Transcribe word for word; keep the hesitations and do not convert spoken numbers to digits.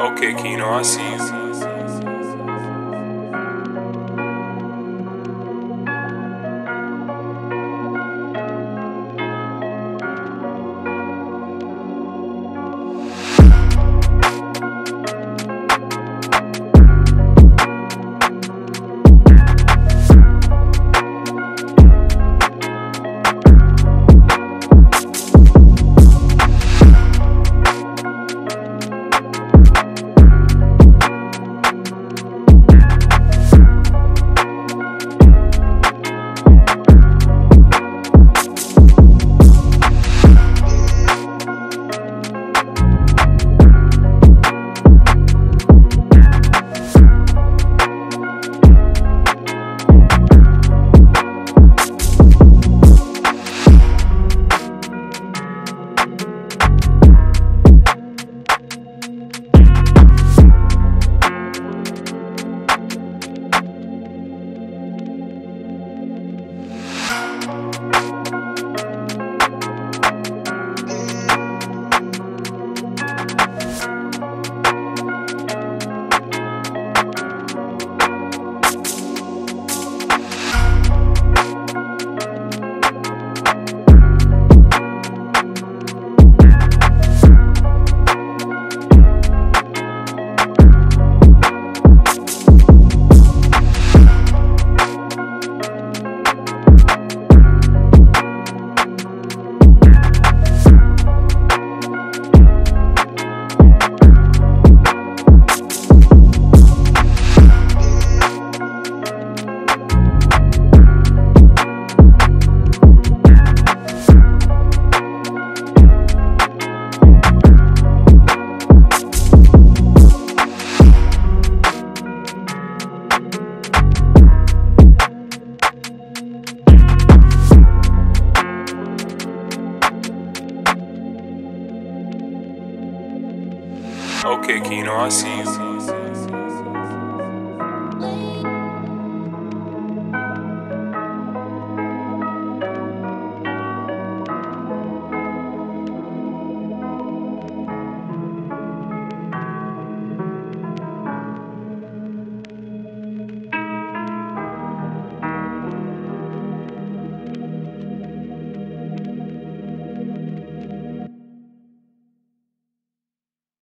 Okay, Keno, I see you. Okay, Keno, I see you.